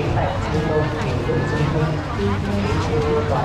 kính bạch chư tôn, kính tụng chư tôn, kính chư toàn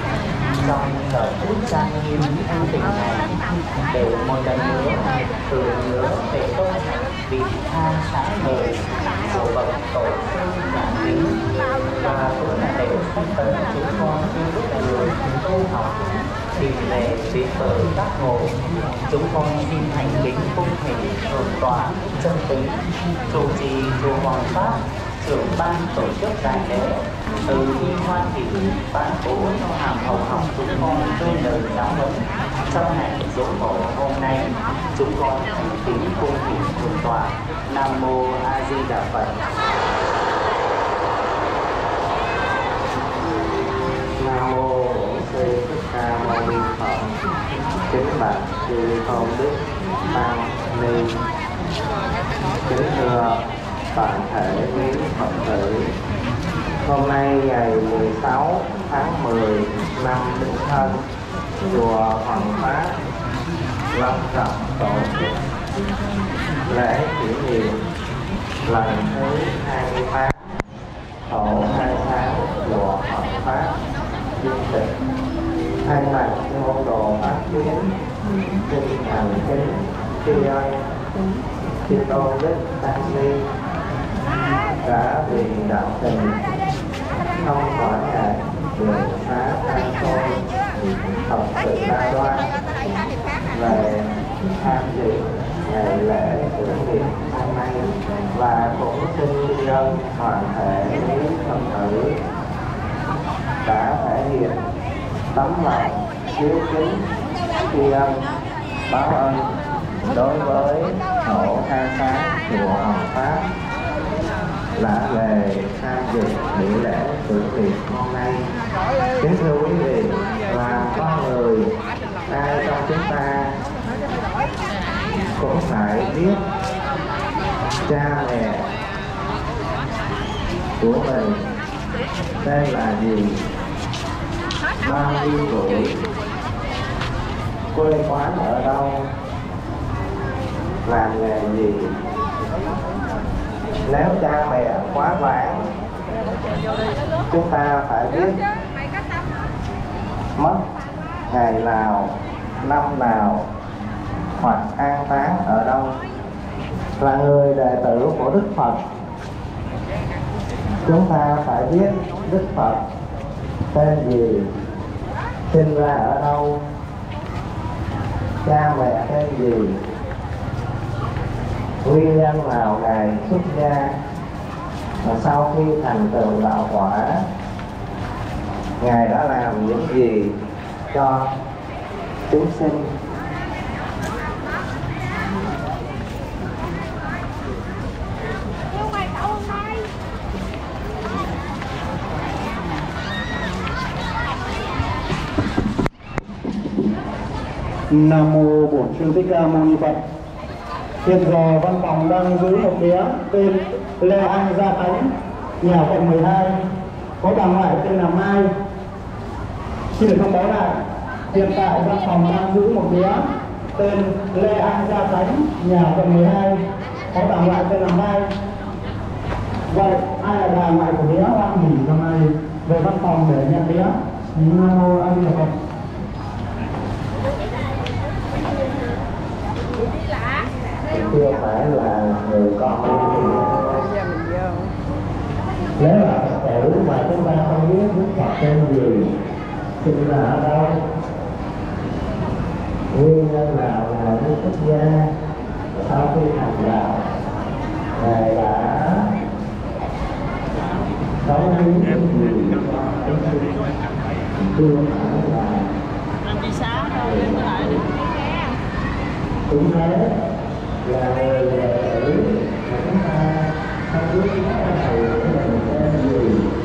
Trong giờ phút trang nghiêm an tịnh này, để một lần nữa từ nhớ về tôi bị tha xã người của bậc tổ sư nhà Lý, và cũng là để tất tần chúng con lúc người tu học tìm về vị phật giác ngộ. Chúng con xin thành kính cung thỉnh thượng tọa chân tính trụ trì chùa Hoằng Pháp, trưởng ban tổ chức đại lễ, từ khi Hoa Thị ban bố cho hàng hậu học chúng con tôi lời giáo huấn. Trong ngày dỗ tổ hôm nay, chúng con thành kính cung thỉnh thượng tọa. Nam mô A Di Đà Phật. Nam mô Sư Thích Ca Mâu Ni Phật. Kính bạch chư tôn đức tăng ni, kính thưa toàn thể quý Phật tử. Hôm nay ngày 16 tháng 10 năm Bính Thân, chùa Hoằng Pháp long trọng tổ chức lễ kỷ niệm lần thứ 28 tổ 26 chùa Hoằng Pháp dương lịch, thay mặt cho môn đồ Pháp Kiến xin thành kính tri ân chư tôn đức tăng ni đã vì đạo tình không khỏi ngại đường xá than khôn, thật sự đa đoan về tham dự ngày lễ tưởng niệm hôm nay, và cũng xin tri ân toàn thể quý Phật tử đã thể hiện tấm lòng hiếu kính tri ân báo ơn đối với tổ 26 chùa Hoằng Pháp đã về tham dự buổi lễ tưởng niệm hôm nay. Kính thưa quý vị, là con người ai trong chúng ta cũng phải biết cha mẹ của mình đây là gì, bao nhiêu tuổi, quê quán ở đâu, làm nghề gì. Nếu cha mẹ quá vãng, chúng ta phải biết mất ngày nào, năm nào, hoặc an táng ở đâu. Là người đệ tử của Đức Phật, chúng ta phải biết Đức Phật tên gì, sinh ra ở đâu, cha mẹ tên gì, nguyên nhân nào ngày xuất gia, và sau khi thành tựu đạo quả ngài đã làm những gì cho chúng sinh. Nam mô Bổn Sư Thích Ca Mâu Ni Phật. Hiện giờ văn phòng đang giữ một bé tên Lê Anh Gia Khánh, nhà quận 12, có bà ngoại tên là Mai. Xin được thông báo lại, hiện tại văn phòng đang giữ một bé tên Lê Anh Gia Khánh, nhà quận 12, có bà ngoại tên là Mai. Vậy ai là bà ngoại của bé đang nghỉ giờ này về văn phòng để nhận bé? Nam mô A Di Đà Phật. Chưa phải là người con. Nếu là Phật tử mà chúng ta không biết Đức Phật tên gì, sinh ra ở đâu, nguyên nhân nào là Đức Phật gia, sau khi thành đạo ngài đã sống những gì cho chúng sinh, chưa phải là cũng thế. Là người đệ tử mà chúng ta không biết nói thầy của mình tên gì,